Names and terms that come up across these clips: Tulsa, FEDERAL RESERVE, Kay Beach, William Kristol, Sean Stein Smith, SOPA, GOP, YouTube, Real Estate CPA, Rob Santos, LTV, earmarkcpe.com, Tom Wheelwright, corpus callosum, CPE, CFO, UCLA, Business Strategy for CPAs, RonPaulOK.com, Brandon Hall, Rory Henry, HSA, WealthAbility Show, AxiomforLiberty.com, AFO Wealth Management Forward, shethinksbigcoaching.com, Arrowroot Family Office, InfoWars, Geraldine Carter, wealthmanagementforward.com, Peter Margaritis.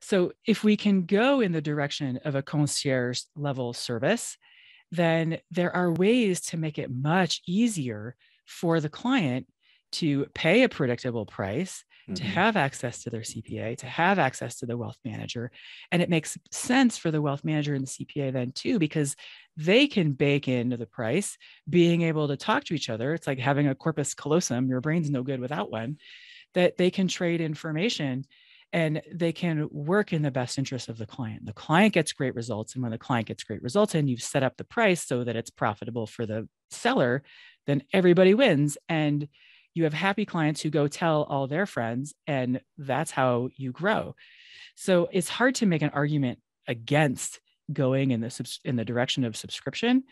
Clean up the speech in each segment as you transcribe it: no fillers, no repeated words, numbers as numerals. So if we can go in the direction of a concierge level service, then there are ways to make it much easier for the client to pay a predictable price, mm-hmm. to have access to their CPA, to have access to the wealth manager. And it makes sense for the wealth manager and the CPA then too, because they can bake into the price, being able to talk to each other. It's like having a corpus callosum, your brain's no good without one, that they can trade information and they can work in the best interest of the client. The client gets great results. And when the client gets great results and you've set up the price so that it's profitable for the seller, then everybody wins. And you have happy clients who go tell all their friends, and that's how you grow. So it's hard to make an argument against going in the direction of subscription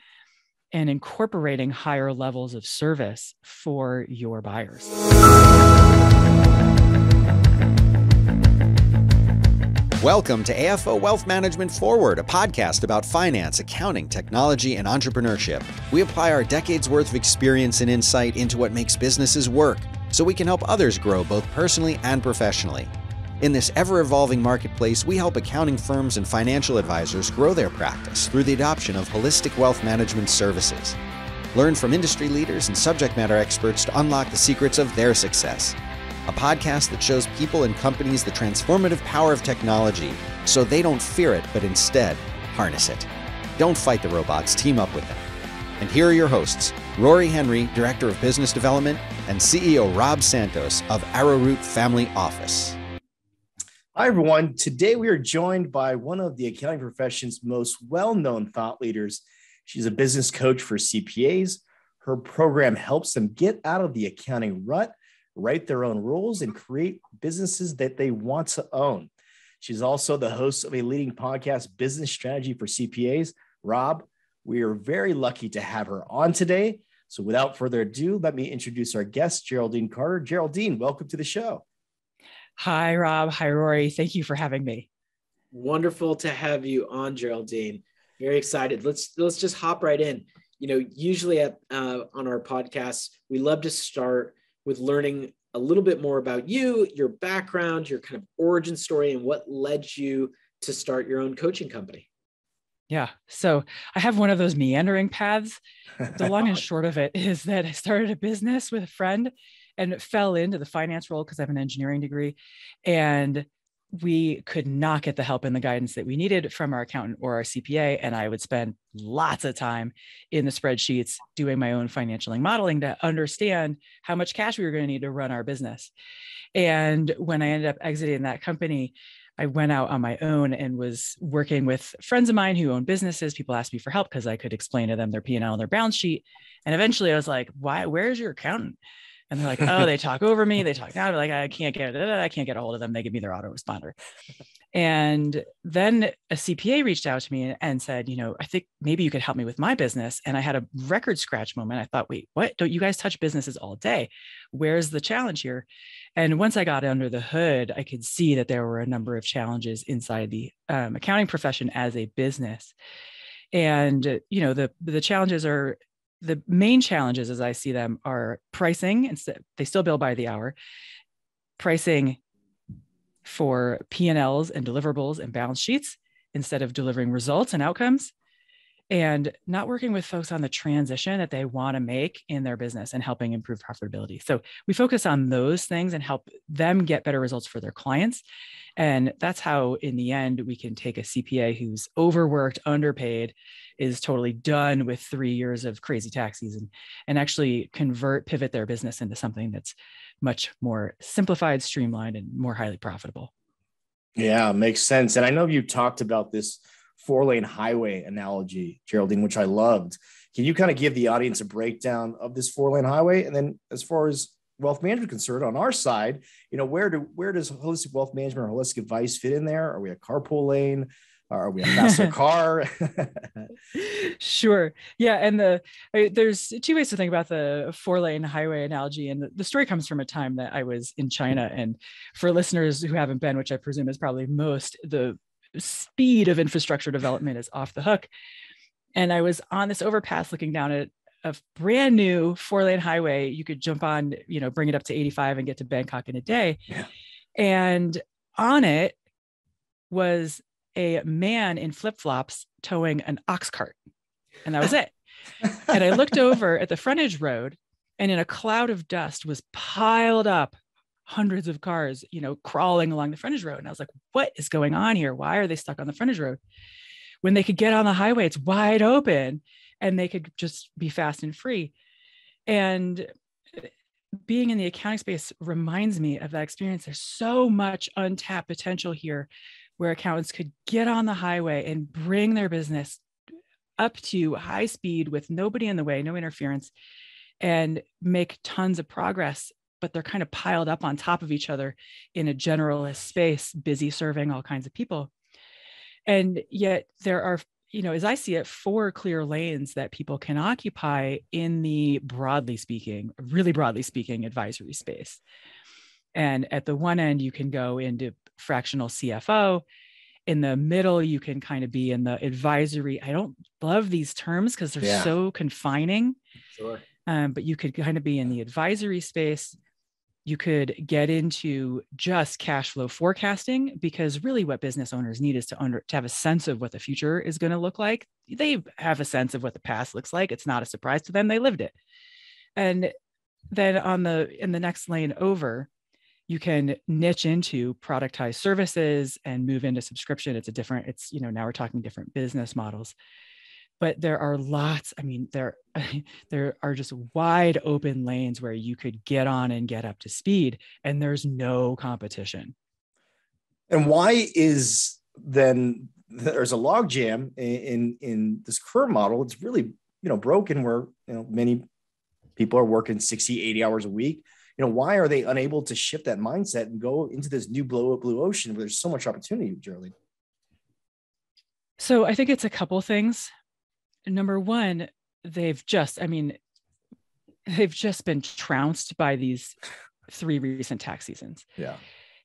and incorporating higher levels of service for your buyers. Welcome to AFO Wealth Management Forward, a podcast about finance, accounting, technology, and entrepreneurship. We apply our decades worth of experience and insight into what makes businesses work, so we can help others grow both personally and professionally. In this ever-evolving marketplace, we help accounting firms and financial advisors grow their practice through the adoption of holistic wealth management services. Learn from industry leaders and subject matter experts to unlock the secrets of their success. A podcast that shows people and companies the transformative power of technology so they don't fear it, but instead harness it. Don't fight the robots, team up with them. And here are your hosts, Rory Henry, Director of Business Development, and CEO Rob Santos of Arrowroot Family Office. Hi, everyone. Today we are joined by one of the accounting profession's most well-known thought leaders. She's a business coach for CPAs. Her program helps them get out of the accounting rut, write their own rules, and create businesses that they want to own. She's also the host of a leading podcast, Business Strategy for CPAs. Rob, we are very lucky to have her on today. So without further ado, let me introduce our guest, Geraldine Carter. Geraldine, welcome to the show. Hi, Rob. Hi, Rory. Thank you for having me. Wonderful to have you on, Geraldine. Very excited. Let's just hop right in. You know, usually on our podcasts, we love to start with learning a little bit more about you, your background, your kind of origin story, and what led you to start your own coaching company. Yeah. So I have one of those meandering paths. The long and short of it is that I started a business with a friend and fell into the finance role because I have an engineering degree. And we could not get the help and the guidance that we needed from our accountant or our CPA. And I would spend lots of time in the spreadsheets doing my own financial modeling to understand how much cash we were going to need to run our business. And when I ended up exiting that company, I went out on my own and was working with friends of mine who own businesses. People asked me for help because I could explain to them their P&L and their balance sheet. And eventually I was like, "Why? Where's your accountant?" And they're like, "Oh, they talk over me. They talk now." They're like, I can't get a hold of them. They give me their autoresponder. And then a CPA reached out to me and said, "You know, I think maybe you could help me with my business." And I had a record scratch moment. I thought, "Wait, what? Don't you guys touch businesses all day? Where's the challenge here?" And once I got under the hood, I could see that there were a number of challenges inside the accounting profession as a business. And you know, the challenges are. The main challenges as I see them are pricing, and they still bill by the hour, pricing for P&Ls and deliverables and balance sheets instead of delivering results and outcomes, and not working with folks on the transition that they want to make in their business and helping improve profitability. So we focus on those things and help them get better results for their clients. And that's how, in the end, we can take a CPA who's overworked, underpaid, is totally done with 3 years of crazy tax season, and actually pivot their business into something that's much more simplified, streamlined, and more highly profitable. Yeah, makes sense. And I know you talked about this four-lane highway analogy, Geraldine, which I loved. Can you kind of give the audience a breakdown of this four-lane highway? And then as far as wealth management concerned, on our side, you know, where does holistic wealth management or holistic advice fit in there? Are we a carpool lane? Are we a faster car? Sure. Yeah. And there's two ways to think about the four-lane highway analogy. And the story comes from a time that I was in China. And for listeners who haven't been, which I presume is probably most, the speed of infrastructure development is off the hook. And I was on this overpass looking down at a brand new four-lane highway. You could jump on, you know, bring it up to 85 and get to Bangkok in a day. Yeah. And on it, was a man in flip-flops towing an ox cart. And that was it. And I looked over at the frontage road, and in a cloud of dust was piled up hundreds of cars, you know, crawling along the frontage road. And I was like, what is going on here? Why are they stuck on the frontage road when they could get on the highway? It's wide open and they could just be fast and free. And being in the accounting space reminds me of that experience. There's so much untapped potential here where accountants could get on the highway and bring their business up to high speed with nobody in the way, no interference, and make tons of progress, but they're kind of piled up on top of each other in a generalist space, busy serving all kinds of people. And yet there are, you know, as I see it, four clear lanes that people can occupy in the broadly speaking, really broadly speaking, advisory space. And at the one end, you can go into fractional CFO. In the middle, you can kind of be in the advisory. I don't love these terms because they're so confining. Sure. But you could kind of be in the advisory space. You could get into just cash flow forecasting, because really what business owners need is to have a sense of what the future is going to look like. They have a sense of what the past looks like. It's not a surprise to them. They lived it. And then in the next lane over, you can niche into productized services and move into subscription. It's you know, now we're talking different business models. But there are lots, I mean, there are just wide open lanes where you could get on and get up to speed, and there's no competition. And why is then there's a logjam in this career model? It's really, you know, broken where, you know, many people are working 60, 80 hours a week. You know, why are they unable to shift that mindset and go into this new blue ocean where there's so much opportunity, Geraldine? So I think it's a couple things. Number one, they've just been trounced by these three recent tax seasons. Yeah.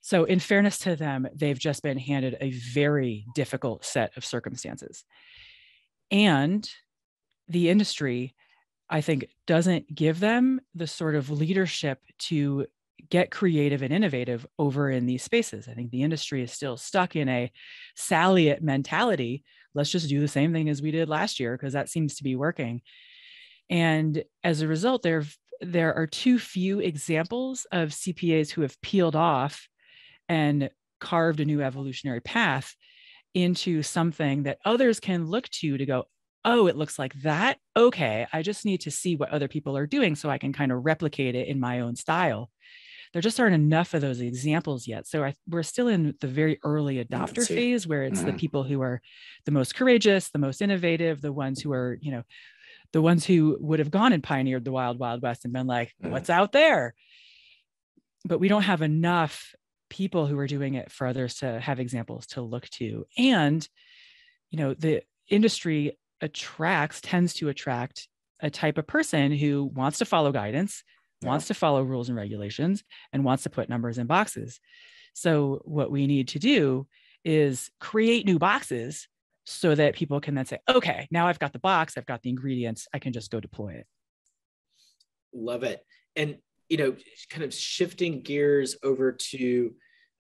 So in fairness to them, they've just been handed a very difficult set of circumstances. And the industry, I think, doesn't give them the sort of leadership to get creative and innovative over in these spaces. I think the industry is still stuck in a salient mentality. Let's just do the same thing as we did last year because that seems to be working. And as a result, there are too few examples of CPAs who have peeled off and carved a new evolutionary path into something that others can look to go, oh, it looks like that. Okay, I just need to see what other people are doing so I can kind of replicate it in my own style. There just aren't enough of those examples yet. So we're still in the very early adopter phase where it's the people who are the most courageous, the most innovative, the ones who are, you know, the ones who would have gone and pioneered the wild, wild west and been like, what's out there? But we don't have enough people who are doing it for others to have examples to look to. And, you know, the industry tends to attract a type of person who wants to follow guidance, wants to follow rules and regulations, and wants to put numbers in boxes. So what we need to do is create new boxes so that people can then say, okay, now I've got the box, I've got the ingredients, I can just go deploy it. Love it. And, you know, kind of shifting gears over to, you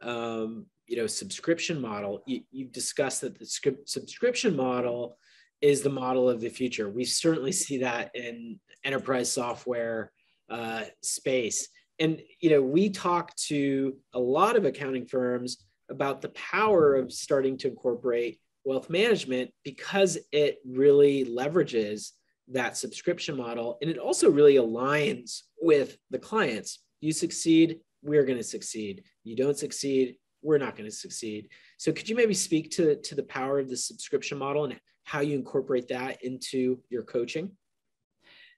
know, subscription model, you've discussed that the subscription model is the model of the future. We certainly see that in enterprise software space. And, you know, we talk to a lot of accounting firms about the power of starting to incorporate wealth management because it really leverages that subscription model. And it also really aligns with the clients. You succeed, we're going to succeed. You don't succeed, we're not going to succeed. So could you maybe speak to the power of the subscription model and how you incorporate that into your coaching?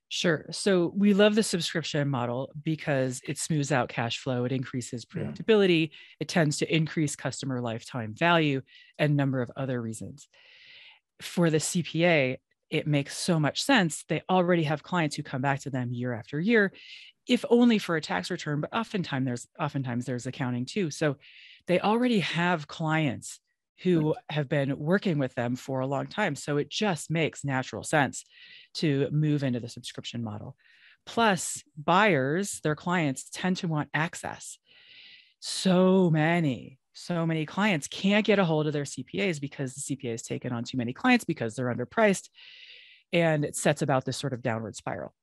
Sure. So we love the subscription model because it smooths out cash flow. It increases predictability. Yeah. It tends to increase customer lifetime value and a number of other reasons. For the CPA, it makes so much sense. They already have clients who come back to them year after year, if only for a tax return, but oftentimes there's accounting too. So they already have clients who have been working with them for a long time. So it just makes natural sense to move into the subscription model. Plus, buyers, their clients, tend to want access. So many so many clients can't get a hold of their CPAs because the CPA has taken on too many clients because they're underpriced, and it sets about this sort of downward spiral.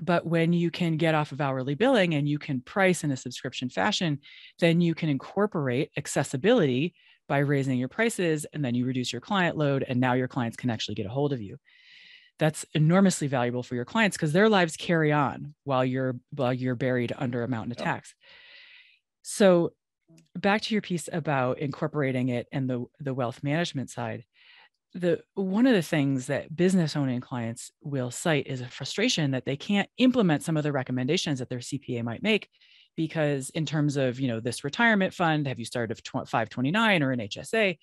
But when you can get off of hourly billing and you can price in a subscription fashion, then you can incorporate accessibility by raising your prices, and then you reduce your client load, and now your clients can actually get a hold of you. That's enormously valuable for your clients because their lives carry on while you're buried under a mountain of tax. So back to your piece about incorporating it and the wealth management side. One of the things that business owning clients will cite is a frustration that they can't implement some of the recommendations that their CPA might make, because in terms of, you know, this retirement fund, have you started a 529 or an HSA?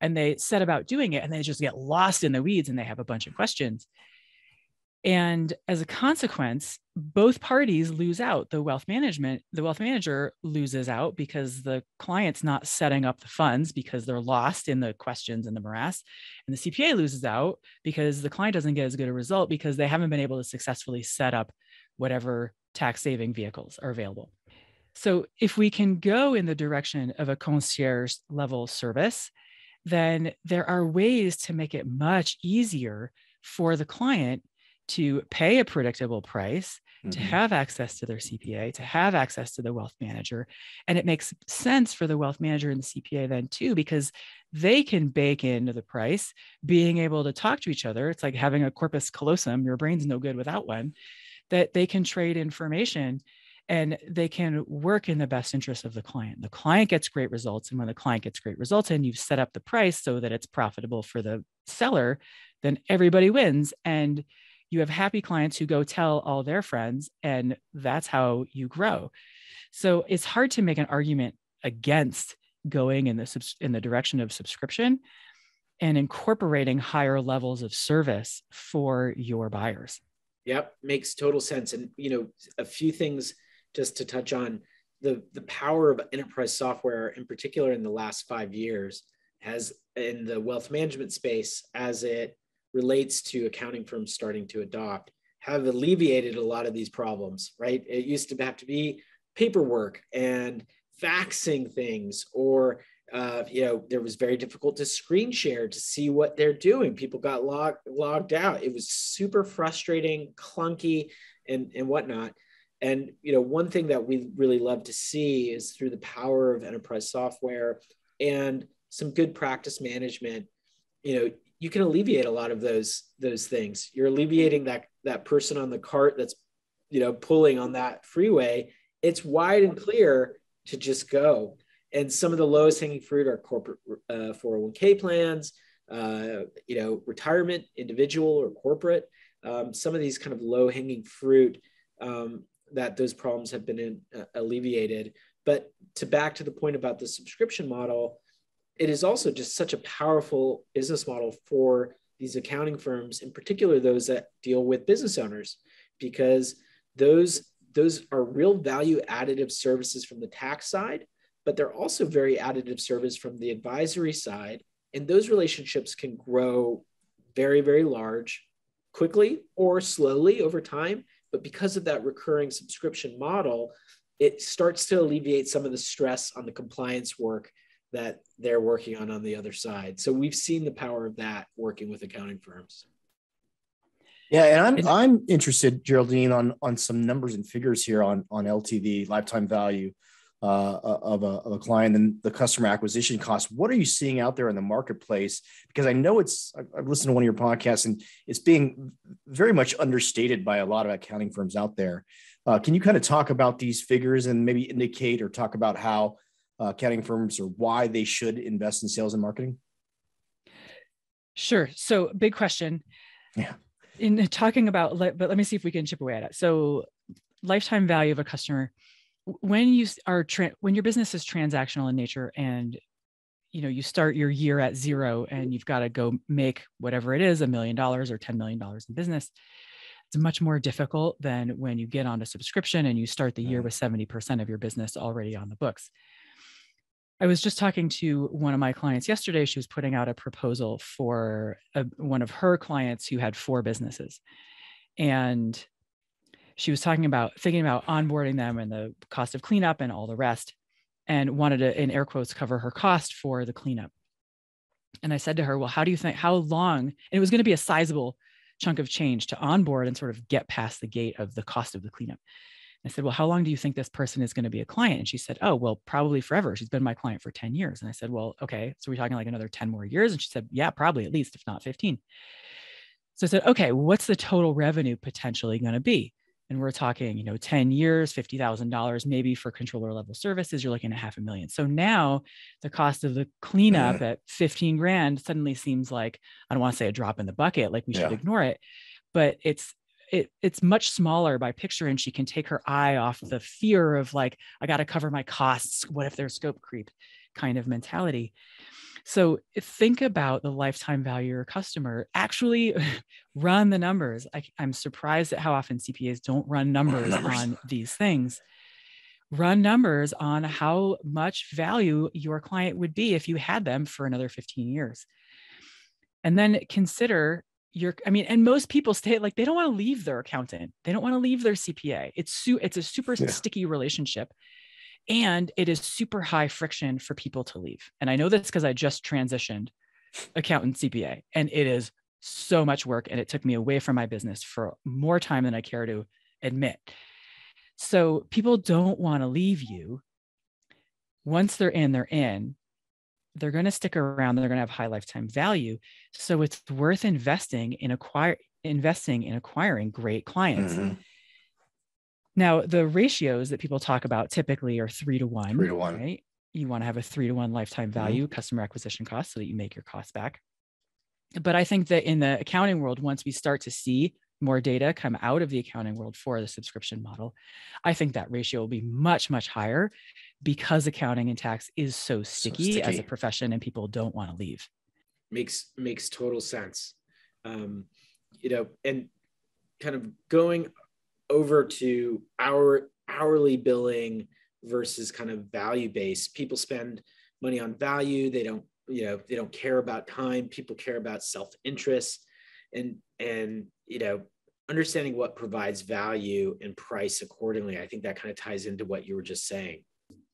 And they set about doing it and they just get lost in the weeds and they have a bunch of questions. And as a consequence, both parties lose out. The wealth manager loses out because the client's not setting up the funds because they're lost in the questions and the morass. And the CPA loses out because the client doesn't get as good a result because they haven't been able to successfully set up whatever tax saving vehicles are available. So if we can go in the direction of a concierge level service, then there are ways to make it much easier for the client to pay a predictable price, to have access to their CPA, to have access to the wealth manager. And it makes sense for the wealth manager and the CPA then too, because they can bake into the price, being able to talk to each other. It's like having a corpus callosum, your brain's no good without one, that they can trade information and they can work in the best interest of the client. The client gets great results. And when the client gets great results and you've set up the price so that it's profitable for the seller, then everybody wins. And you have happy clients who go tell all their friends, and that's how you grow. So it's hard to make an argument against going in the direction of subscription and incorporating higher levels of service for your buyers. Yep. Makes total sense. And, you know, a few things just to touch on. The power of enterprise software, in particular in the last 5 years, has in the wealth management space, as it relates to accounting firms starting to adopt, have alleviated a lot of these problems, right? It used to have to be paperwork and faxing things, or, you know, there was very difficult to screen share to see what they're doing. People got logged out. It was super frustrating, clunky, and whatnot. And, you know, one thing that we really love to see is through the power of enterprise software and some good practice management, you know, you can alleviate a lot of those things. You're alleviating that person on the cart that's, you know, pulling on that freeway. It's wide and clear to just go. And some of the lowest hanging fruit are corporate 401k plans, you know, retirement, individual or corporate. Some of these kind of low hanging fruit that those problems have been alleviated. But back to the point about the subscription model, it is also just such a powerful business model for these accounting firms, in particular those that deal with business owners, because those are real value additive services from the tax side, but they're also very additive service from the advisory side. And those relationships can grow very, very large quickly or slowly over time. But because of that recurring subscription model, it starts to alleviate some of the stress on the compliance work that they're working on the other side. So we've seen the power of that working with accounting firms. Yeah, and I'm interested, Geraldine, on some numbers and figures here on LTV, lifetime value of a client, and the customer acquisition cost. What are you seeing out there in the marketplace? Because I know I've listened to one of your podcasts, and it's being very much understated by a lot of accounting firms out there. Can you kind of talk about these figures and maybe indicate or talk about how accounting firms, or why they should invest in sales and marketing? Sure. So big question. Yeah. In talking about, but let me see if we can chip away at it. So lifetime value of a customer, when your business is transactional in nature, and, you know, you start your year at zero and you've got to go make whatever it is, $1 million or $10 million in business. It's much more difficult than when you get on a subscription and you start the year with 70% of your business already on the books. I was just talking to one of my clients yesterday. She was putting out a proposal for one of her clients who had 4 businesses. And she was thinking about onboarding them and the cost of cleanup and all the rest. and wanted to, in air quotes, cover her cost for the cleanup. And I said to her, well, how do you think, how long? And it was going to be a sizable chunk of change to onboard and sort of get past the gate of the cost of the cleanup. I said, well, how long do you think this person is going to be a client? And she said, oh, well, probably forever. She's been my client for 10 years. And I said, well, okay, so we're talking like another 10 more years. And she said, yeah, probably at least, if not 15. So I said, okay, what's the total revenue potentially going to be? And we're talking, 10 years, $50,000, maybe for controller level services, you're looking at $500,000. So now the cost of the cleanup at 15 grand suddenly seems like, I don't want to say a drop in the bucket, like we should ignore it, but it's much smaller by picture. And she can take her eye off the fear of like, I got to cover my costs. What if there's scope creep kind of mentality? So think about the lifetime value of your customer, actually run the numbers. I'm surprised at how often CPAs don't run numbers on these things. Run numbers on how much value your client would be if you had them for another 15 years. And then consider and most people stay, like, they don't want to leave their accountant. They don't want to leave their CPA. It's a super sticky relationship, and it is super high friction for people to leave. And I know this because I just transitioned accountant CPA, and it is so much work, and it took me away from my business for more time than I care to admit. So people don't want to leave you. Once they're in, they're in. They're going to stick around. They're going to have high lifetime value. So it's worth investing in acquiring great clients. Mm-hmm. Now, the ratios that people talk about typically are 3 to 1. 3 to 1. Right? You want to have a 3 to 1 lifetime value, customer acquisition cost, so that you make your costs back. But I think that in the accounting world, once we start to see more data come out of the accounting world for the subscription model, I think that ratio will be much, much higher, because accounting and tax is so sticky as a profession, and people don't want to leave. Makes total sense. And kind of going over to our hourly billing versus kind of value-based, people spend money on value. They don't, they don't care about time. People care about self-interest and understanding what provides value and price accordingly. I think that kind of ties into what you were just saying.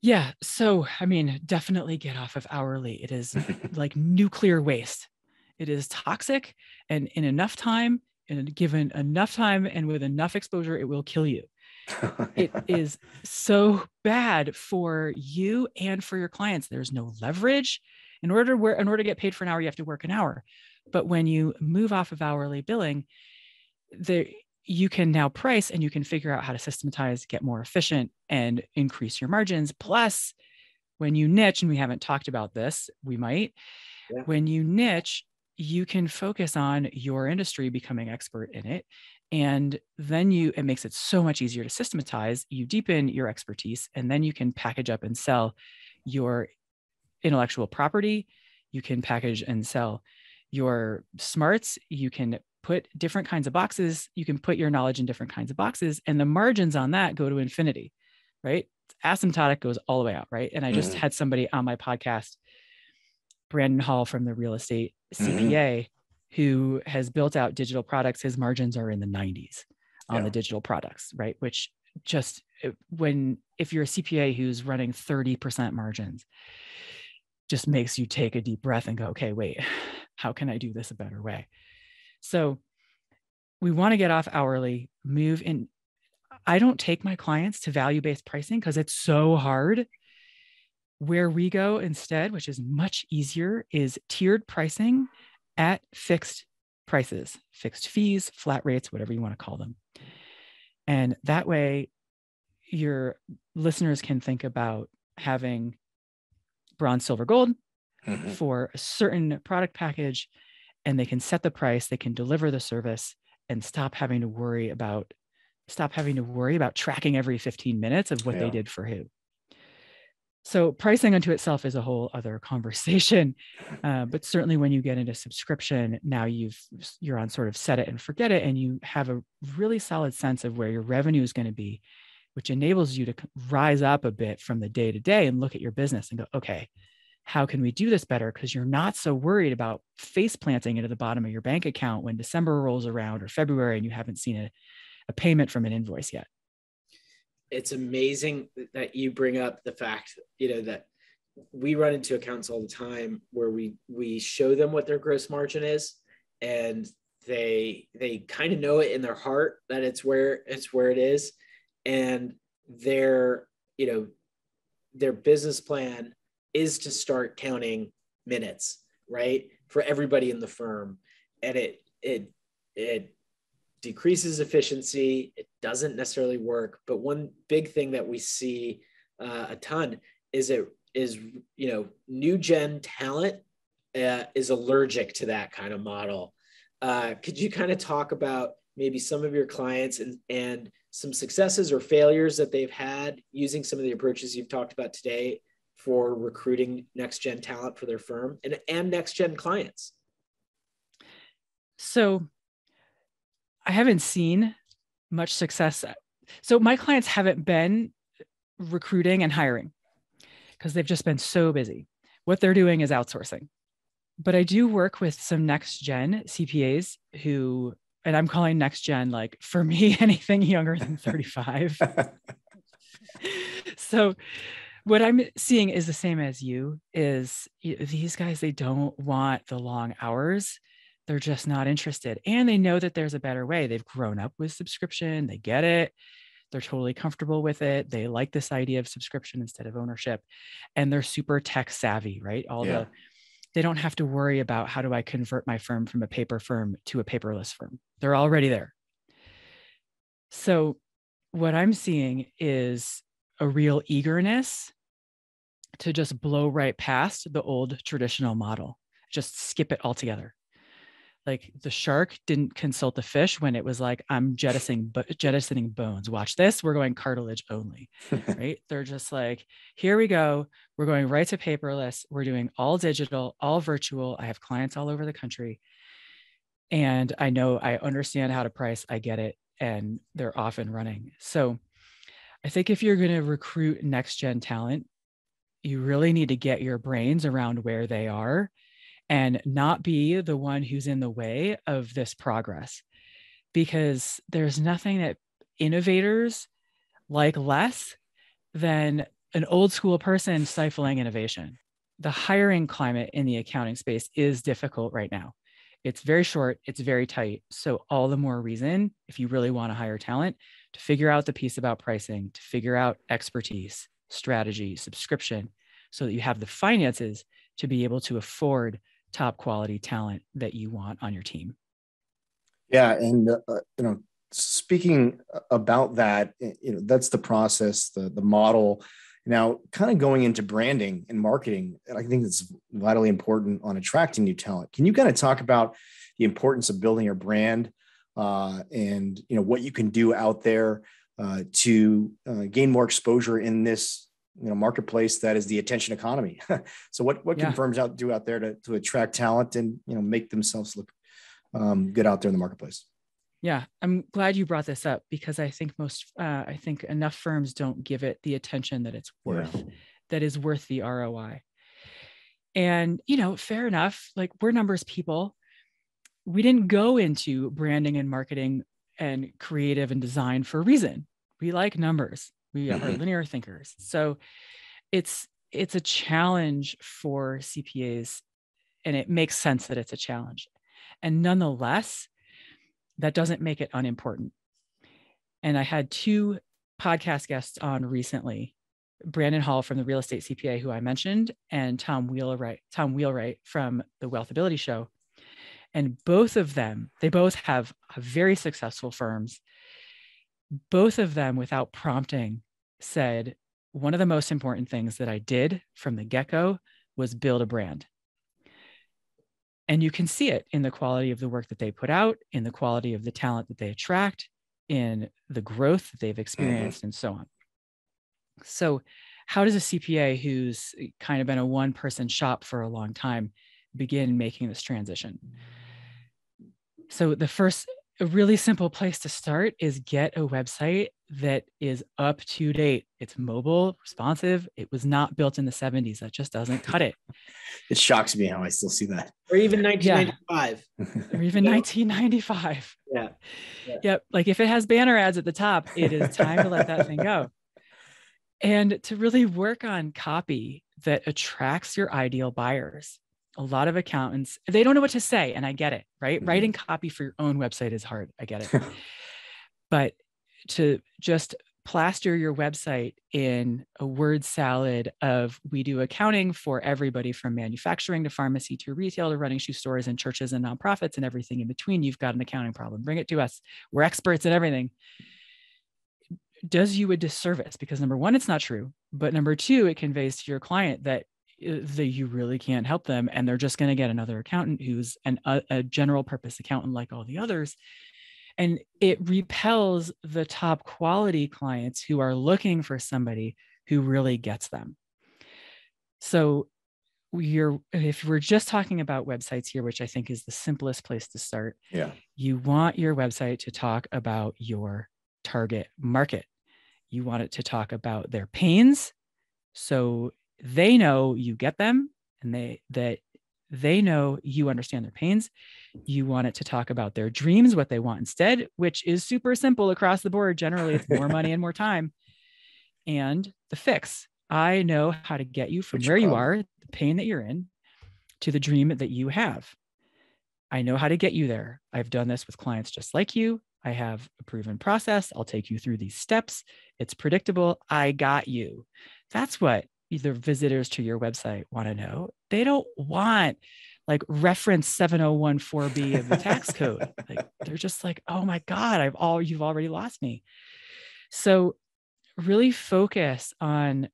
Yeah. So, definitely get off of hourly. It is like nuclear waste. It is toxic, and given enough time and with enough exposure, it will kill you. It is so bad for you and for your clients. There's no leverage. In order to get paid for an hour, you have to work an hour. But when you move off of hourly billing, you can now price, and you can figure out how to systematize, get more efficient, and increase your margins. Plus, when you niche, and we haven't talked about this, we might, when you niche, you can focus on your industry, becoming expert in it. And then it makes it so much easier to systematize. You deepen your expertise, and then you can package up and sell your intellectual property. You can package and sell your smarts. You can put different kinds of boxes. You can put your knowledge in different kinds of boxes, and the margins on that go to infinity, right? Asymptotic goes all the way out, right? And I just had somebody on my podcast, Brandon Hall from the Real Estate CPA, who has built out digital products. His margins are in the 90s on the digital products, right? Which just if you're a CPA who's running 30% margins, just makes you take a deep breath and go, okay, wait, how can I do this a better way? So we want to get off hourly, move in. I don't take my clients to value-based pricing because it's so hard. Where we go instead, which is much easier, is tiered pricing at fixed prices, fixed fees, flat rates, whatever you want to call them. And that way your listeners can think about having bronze, silver, gold for a certain product package, and they can set the price, they can deliver the service, and stop having to worry about tracking every 15 minutes of what they did for who. So pricing unto itself is a whole other conversation. But certainly when you get into subscription, now you're on sort of set it and forget it, and you have a really solid sense of where your revenue is going to be, which enables you to rise up a bit from the day to day and look at your business and go, okay, how can we do this better? Because you're not so worried about face planting into the bottom of your bank account when December rolls around, or February, and you haven't seen a payment from an invoice yet. it's amazing that you bring up the fact, you know, that we run into accounts all the time where we show them what their gross margin is, and they kind of know it in their heart that it's where it is, and their business plan is to start counting minutes, right, for everybody in the firm, and it decreases efficiency. It doesn't necessarily work, but one big thing that we see a ton is new gen talent is allergic to that kind of model. Could you kind of talk about maybe some of your clients and some successes or failures that they've had using some of the approaches you've talked about today for recruiting next gen talent for their firm and next gen clients? So I haven't seen much success. So my clients haven't been recruiting and hiring because they've just been so busy. What they're doing is outsourcing. But I do work with some next gen CPAs who, and I'm calling next gen, like for me, anything younger than 35. So what I'm seeing is the same as you is these guys, they don't want the long hours. They're just not interested. And they know that there's a better way. They've grown up with subscription. They get it. They're totally comfortable with it. They like this idea of subscription instead of ownership. And they're super tech savvy, right? They don't have to worry about how do I convert my firm from a paper firm to a paperless firm. They're already there. So what I'm seeing is a real eagerness to just blow right past the old traditional model, just skip it altogether. Like the shark didn't consult the fish when it was like, I'm jettisoning bones. Watch this. We're going cartilage only, right? They're just like, here we go. We're going right to paperless. We're doing all digital, all virtual. I have clients all over the country, and I understand how to price. I get it. And they're off and running. So I think if you're going to recruit next gen talent, you really need to get your brains around where they are and not be the one who's in the way of this progress, because there's nothing that innovators like less than an old school person stifling innovation. The hiring climate in the accounting space is difficult right now. It's very short, it's very tight. So all the more reason, if you really want to hire talent, to figure out the piece about pricing, to figure out expertise, strategy, subscription, so that you have the finances to be able to afford top quality talent that you want on your team. Yeah. And, speaking about that, that's the process, the model. Now, kind of going into branding and marketing, and I think it's vitally important on attracting new talent. Can you kind of talk about the importance of building your brand and, what you can do out there to gain more exposure in this marketplace that is the attention economy? So what can firms do out there to attract talent and, make themselves look good out there in the marketplace? Yeah. I'm glad you brought this up because I think I think enough firms don't give it the attention that it's worth, that is worth the ROI. And, fair enough. Like, we're numbers people. We didn't go into branding and marketing and creative and design for a reason. We like numbers. We are linear thinkers. So it's a challenge for CPAs, and it makes sense that it's a challenge. And nonetheless, that doesn't make it unimportant. And I had two podcast guests on recently, Brandon Hall from the Real Estate CPA, who I mentioned, and Tom Wheelwright from the WealthAbility Show. And both of them, they both have very successful firms. Both of them, without prompting, said, one of the most important things that I did from the get-go was build a brand. And you can see it in the quality of the work that they put out, in the quality of the talent that they attract, in the growth that they've experienced, and so on. So how does a CPA who's kind of been a one-person shop for a long time begin making this transition? So a really simple place to start is get a website that is up to date. It's mobile, responsive. It was not built in the 70s. That just doesn't cut it. It shocks me how I still see that. Or even 1995. Yeah. Or even 1995. Yeah. Yep. Like if it has banner ads at the top, it is time to let that thing go. and to really work on copy that attracts your ideal buyers. A lot of accountants, they don't know what to say, and I get it, right? Mm-hmm. Writing copy for your own website is hard. I get it. But to just plaster your website in a word salad of, we do accounting for everybody from manufacturing to pharmacy to retail to running shoe stores and churches and nonprofits and everything in between. You've got an accounting problem. Bring it to us. We're experts in everything. Does you a disservice because, number one, it's not true. But number two, it conveys to your client that you really can't help them, and they're just going to get another accountant who's a general purpose accountant like all the others. And it repels the top quality clients who are looking for somebody who really gets them. So if we're just talking about websites here, which I think is the simplest place to start, yeah, you want your website to talk about your target market. You want it to talk about their pains, so they know you get them, and they know you understand their pains. You want it to talk about their dreams, what they want instead, which is super simple across the board. Generally, it's more money and more time. And the fix. I know how to get you from where you are, the pain that you're in, to the dream that you have. I know how to get you there. I've done this with clients just like you. I have a proven process. I'll take you through these steps. It's predictable. I got you. That's what either visitors to your website want to know. They don't want like reference 701(4)(b) of the tax code. Like, they're just like, oh my God, you've already lost me. So really focus on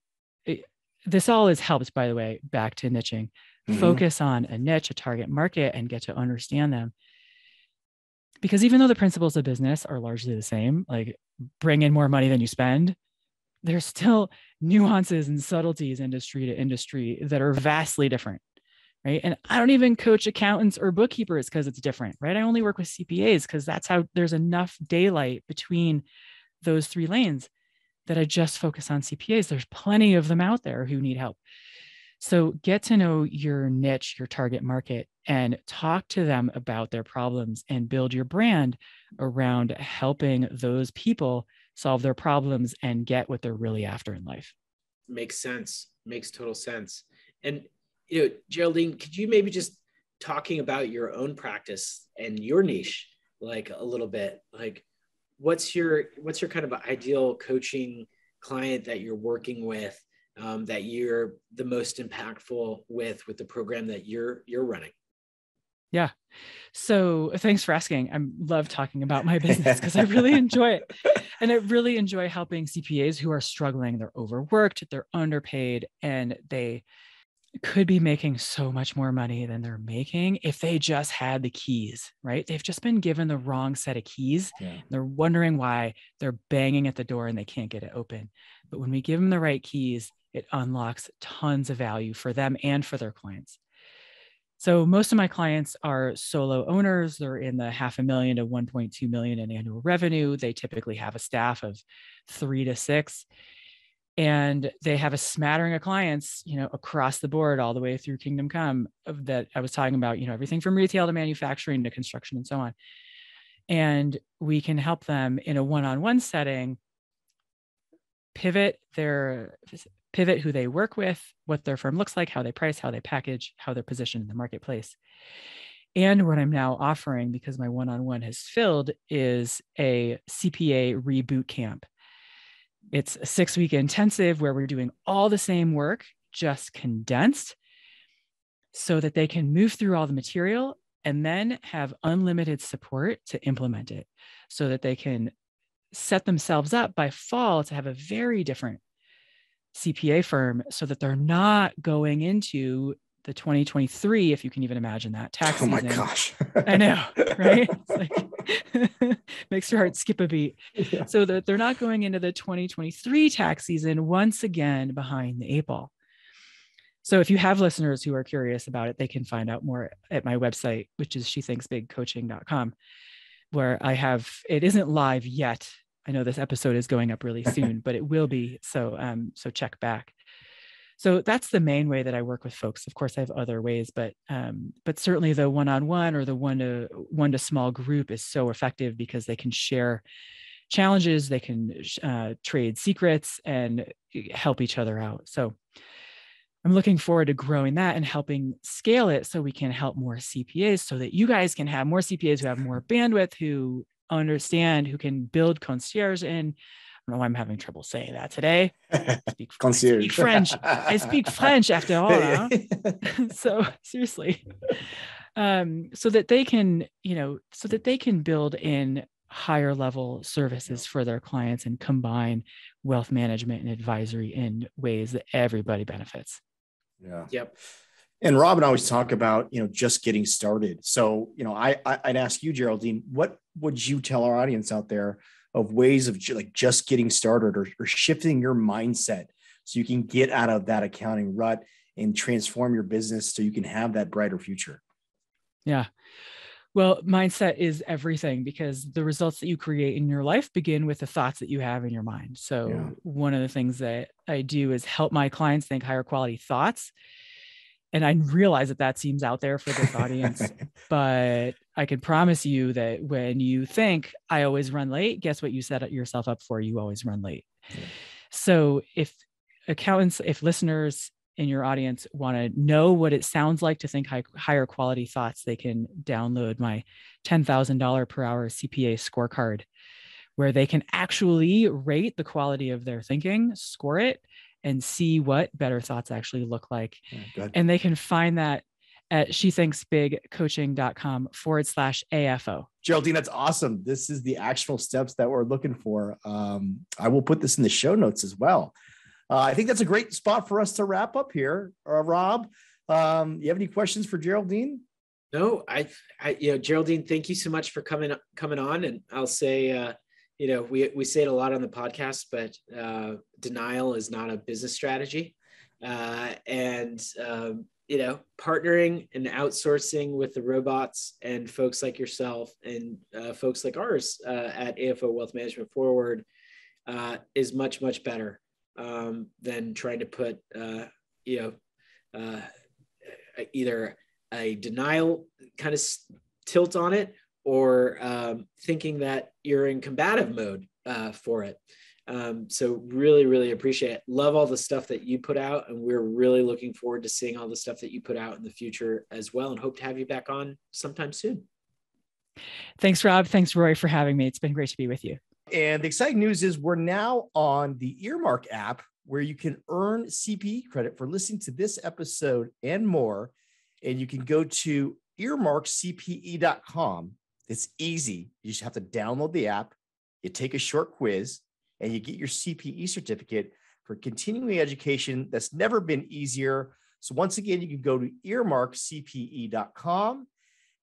it. This all is helped, by the way, back to niching. Mm-hmm. Focus on a niche, a target market, and get to understand them. Because even though the principles of business are largely the same, like bring in more money than you spend, there's still nuances and subtleties industry to industry that are vastly different, right? And I don't even coach accountants or bookkeepers because it's different, right? I only work with CPAs because that's how there's enough daylight between those three lanes that I just focus on CPAs. There's plenty of them out there who need help. So get to know your niche, your target market, and talk to them about their problems and build your brand around helping those people solve their problems and get what they're really after in life. Makes sense. Makes total sense. And, you know, Geraldine, could you maybe just talking about your own practice and your niche, like a little bit, like what's your kind of ideal coaching client that you're working with, that you're the most impactful with the program that you're running? Yeah. So thanks for asking. I love talking about my business because I really enjoy it. And I really enjoy helping CPAs who are struggling. They're overworked, they're underpaid, and they could be making so much more money than they're making if they just had the keys, right? They've just been given the wrong set of keys. Yeah. They're wondering why they're banging at the door and they can't get it open. But when we give them the right keys, it unlocks tons of value for them and for their clients. So most of my clients are solo owners. They're in the $500,000 to 1.2 million in annual revenue. They typically have a staff of 3 to 6, and they have a smattering of clients, you know, across the board, all the way through Kingdom Come that I was talking about, you know, everything from retail to manufacturing to construction and so on. And we can help them in a one-on-one setting, pivot who they work with, what their firm looks like, how they price, how they package, how they're positioned in the marketplace. And what I'm now offering, because my one-on-one has filled, is a CPA reboot camp. It's a 6-week intensive where we're doing all the same work, just condensed, so that they can move through all the material and then have unlimited support to implement it, so that they can set themselves up by fall to have a very different CPA firm, so that they're not going into the 2023, if you can even imagine that, tax season. Oh my gosh. I know, right? It's like, makes your heart skip a beat. Yeah. So that they're not going into the 2023 tax season once again behind the eight ball. So if you have listeners who are curious about it, they can find out more at my website, which is shethinksbigcoaching.com, where I have, it isn't live yet. I know this episode is going up really soon, but it will be. So check back. So that's the main way that I work with folks. Of course, I have other ways, but certainly the one-on-one or the one-to-one to small group is so effective because they can share challenges. They can trade secrets and help each other out. So I'm looking forward to growing that and helping scale it so we can help more CPAs, so that you guys can have more CPAs who have more bandwidth, who understand, who can build concierge in. I don't know why I'm having trouble saying that today. I speak French after all. Huh? So seriously, so that they can, so that they can build in higher level services for their clients and combine wealth management and advisory in ways that everybody benefits. Yeah. Yep. And Rob and I always talk about, just getting started. So, I'd ask you, Geraldine, what would you tell our audience out there of ways of just getting started or shifting your mindset so you can get out of that accounting rut and transform your business so you can have that brighter future? Yeah. Well, mindset is everything, because the results that you create in your life begin with the thoughts that you have in your mind. So one of the things that I do is help my clients think higher quality thoughts. And I realize that seems out there for this audience, but I can promise you that when you think I always run late, guess what you set yourself up for? You always run late. Yeah. So if accountants, if listeners in your audience want to know what it sounds like to think higher quality thoughts, they can download my $10,000 per hour CPA scorecard, where they can actually rate the quality of their thinking, score it, and see what better thoughts actually look like. Yeah, and they can find that at shethinksbigcoaching.com/AFO. Geraldine, that's awesome. This is the actual steps that we're looking for. I will put this in the show notes as well. I think that's a great spot for us to wrap up here. Rob, you have any questions for Geraldine? No, Geraldine, thank you so much for coming on. And I'll say, we say it a lot on the podcast, but denial is not a business strategy. Partnering and outsourcing with the robots and folks like yourself and folks like ours at AFO Wealth Management Forward is much, much better than trying to put, either a denial kind of tilt on it, or thinking that you're in combative mode for it. So really, really appreciate it. Love all the stuff that you put out, and we're really looking forward to seeing all the stuff that you put out in the future as well, and hope to have you back on sometime soon. Thanks, Rob. Thanks, Rory, for having me. It's been great to be with you. And the exciting news is we're now on the Earmark app, where you can earn CPE credit for listening to this episode and more. And you can go to earmarkcpe.com. It's easy. You just have to download the app. You take a short quiz and you get your CPE certificate for continuing education. That's never been easier. So once again, you can go to earmarkcpe.com.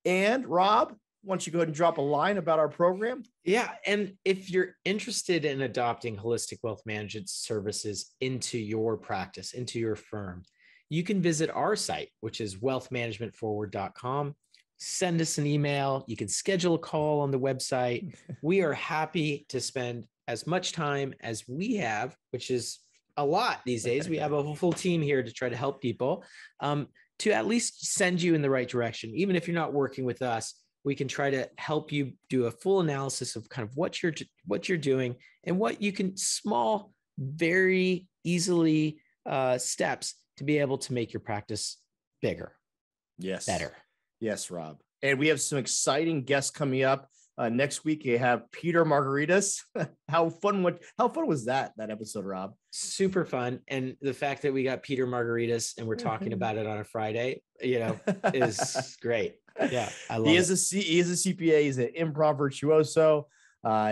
And Rob, why don't you go ahead and drop a line about our program? Yeah. And if you're interested in adopting holistic wealth management services into your practice, into your firm, you can visit our site, which is wealthmanagementforward.com. Send us an email. You can schedule a call on the website. We are happy to spend as much time as we have, which is a lot these days. We have a full team here to try to help people to at least send you in the right direction. Even if you're not working with us, we can try to help you do a full analysis of kind of what you're doing and what you can small, very easily steps to be able to make your practice bigger. Yes. Better. Yes, Rob. And we have some exciting guests coming up next week. You have Peter Margaritis. How fun was that episode, Rob? Super fun. And the fact that we got Peter Margaritis and we're talking about it on a Friday, is great. Yeah, I love it. He is a CPA. He's an improv virtuoso.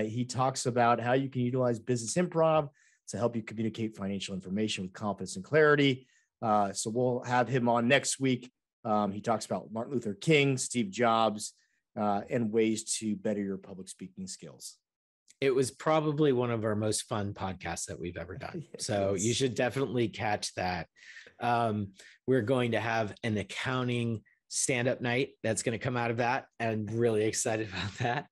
He talks about how you can utilize business improv to help you communicate financial information with confidence and clarity. So we'll have him on next week. He talks about Martin Luther King, Steve Jobs, and ways to better your public speaking skills. It was probably one of our most fun podcasts that we've ever done. So you should definitely catch that. We're going to have an accounting stand-up night that's going to come out of that, and really excited about that.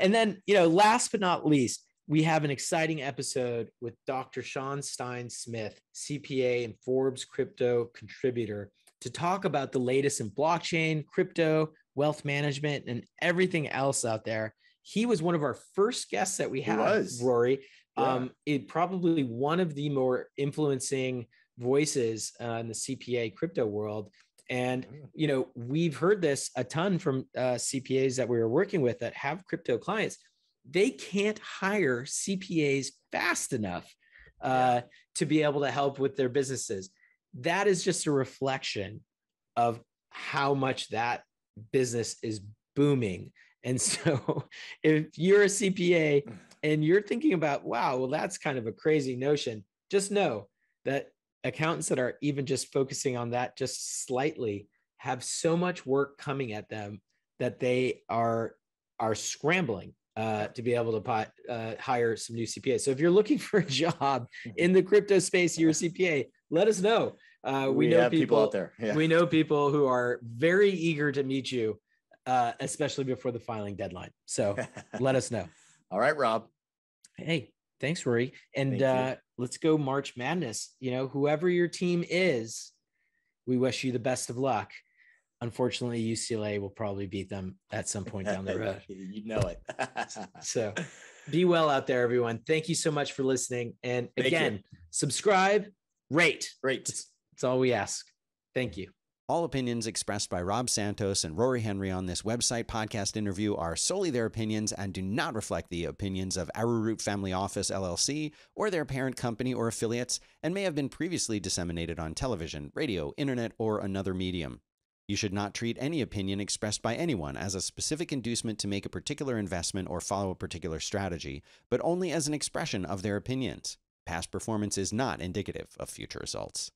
And then, last but not least, we have an exciting episode with Dr. Sean Stein Smith, CPA and Forbes crypto contributor, to talk about the latest in blockchain, crypto, wealth management, and everything else out there. He was one of our first guests that we had, Rory. Yeah. It probably one of the more influencing voices in the CPA crypto world. And, you know, we've heard this a ton from CPAs that we were working with that have crypto clients. They can't hire CPAs fast enough to be able to help with their businesses. That is just a reflection of how much that business is booming. And so if you're a CPA and you're thinking about, wow, well, that's kind of a crazy notion, just know that accountants that are even just focusing on that just slightly have so much work coming at them that they are scrambling to be able to hire some new CPAs. So if you're looking for a job in the crypto space, you're a CPA, let us know. We know people out there. Yeah. We know people who are very eager to meet you, especially before the filing deadline. So let us know. All right, Rob. Hey, thanks, Rory. And let's go March Madness. You know, whoever your team is, we wish you the best of luck. Unfortunately, UCLA will probably beat them at some point down the road. You know it. So be well out there, everyone. Thank you so much for listening. And again, subscribe, rate. That's all we ask. Thank you. All opinions expressed by Rob Santos and Rory Henry on this website podcast interview are solely their opinions and do not reflect the opinions of Arrowroot Family Office, LLC, or their parent company or affiliates, and may have been previously disseminated on television, radio, internet, or another medium. You should not treat any opinion expressed by anyone as a specific inducement to make a particular investment or follow a particular strategy, but only as an expression of their opinions. Past performance is not indicative of future results.